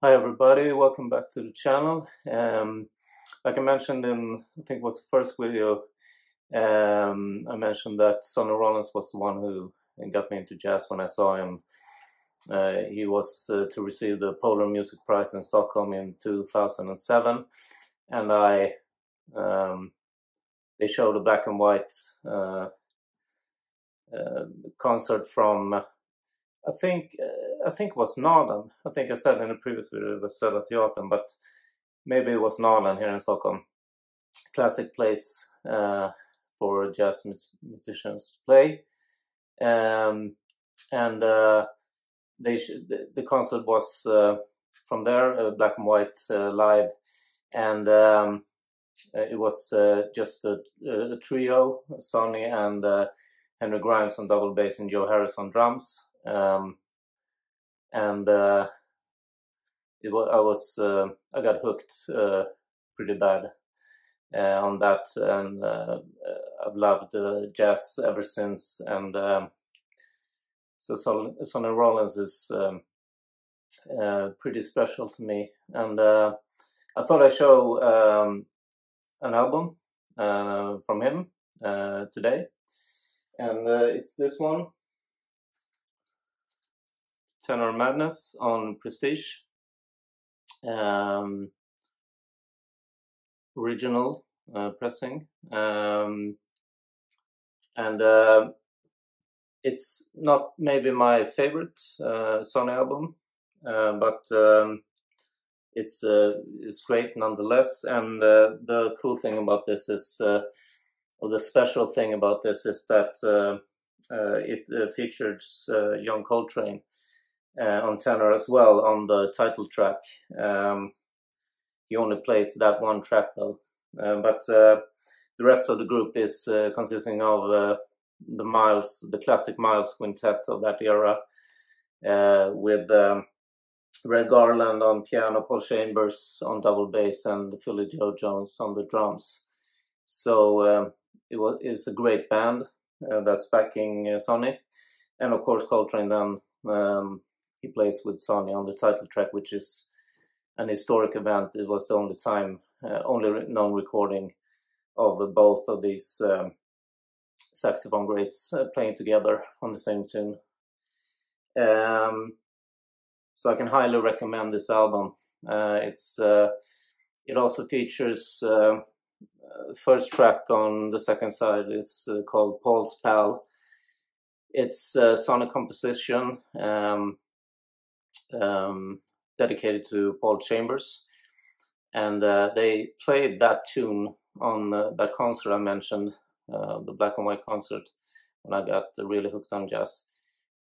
Hi everybody, welcome back to the channel. Like I mentioned in, I think it was the first video, I mentioned that Sonny Rollins was the one who got me into jazz when I saw him. He was to receive the Polar Music Prize in Stockholm in 2007, and they showed a black and white concert from, I think it was Norden. I think I said in a previous video it was Sala Teatern, but maybe it was Norden here in Stockholm. Classic place for jazz musicians to play. The concert was from there, black and white, live, and it was just a trio: Sonny and Henry Grimes on double bass and Joe Harris on drums. I got hooked pretty bad on that, and I've loved jazz ever since. And so Sonny Rollins is pretty special to me. And I thought I'd show an album from him today, and it's this one. Tenor Madness on Prestige, original pressing, and it's not maybe my favorite Sonny album, but it's great nonetheless. And the cool thing about this is, or the special thing about this is that it features Young Coltrane on tenor as well on the title track. He only plays that one track though, but the rest of the group is consisting of the classic Miles quintet of that era, with Red Garland on piano, Paul Chambers on double bass, and Philly Joe Jones on the drums. So it's a great band that's backing Sonny, and of course Coltrane then. He plays with Sonny on the title track, which is an historic event. It was the only time, only known recording of both of these saxophone greats playing together on the same tune. So I can highly recommend this album. It also features first track on the second side is called Paul's Pal. It's a Sonic composition dedicated to Paul Chambers, and they played that tune on that concert I mentioned, the black and white concert, when I got really hooked on jazz.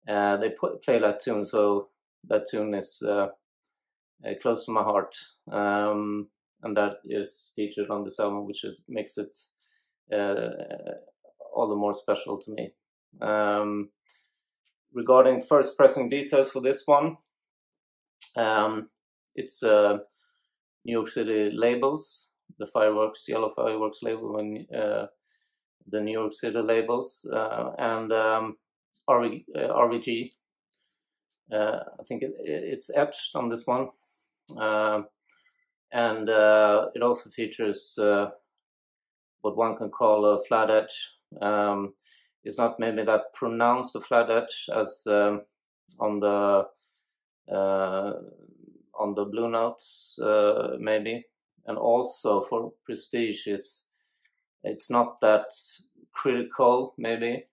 They play that tune, so that tune is close to my heart, and that is featured on this album, which makes it all the more special to me. Regarding first pressing details for this one, it's New York City labels, the Fireworks, Yellow Fireworks label, and the New York City labels, and RVG. I think it's etched on this one, and it also features what one can call a flat edge. It's not maybe that pronounced a flat edge as on the blue notes, maybe, and also for Prestige it's not that critical maybe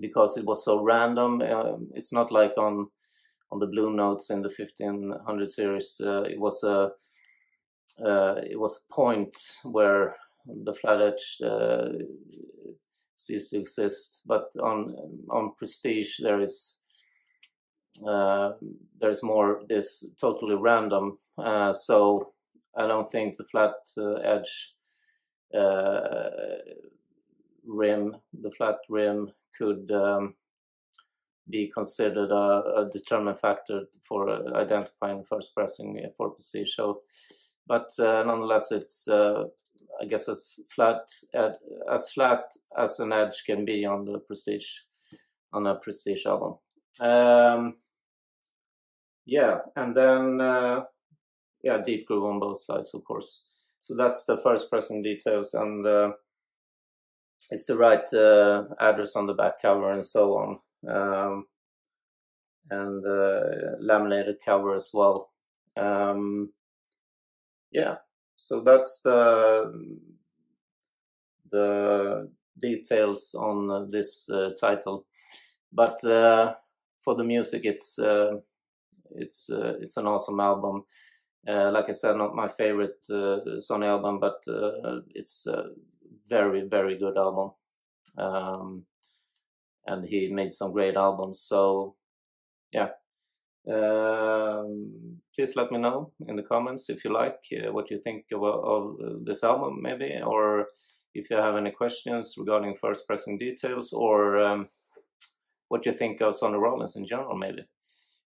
because it was so random. It's not like on the blue notes in the 1500 series. It was a point where the flat edge cease to exist, but on Prestige there is more this totally random, so I don't think the flat edge flat rim could be considered a determinant factor for identifying first pressing for Prestige. So, but nonetheless, it's I guess as flat as an edge can be on the Prestige, on a Prestige album. Yeah, and then yeah, deep groove on both sides, of course. So that's the first person details, and it's the right address on the back cover and so on, and laminated cover as well. Yeah, so that's the details on this title. But for the music, it's an awesome album. Like I said, not my favorite Sonny album, but it's a very, very good album. And he made some great albums. So, yeah. Please let me know in the comments if you like what you think of this album, maybe, or if you have any questions regarding first pressing details, or what you think of Sonny Rollins in general, maybe.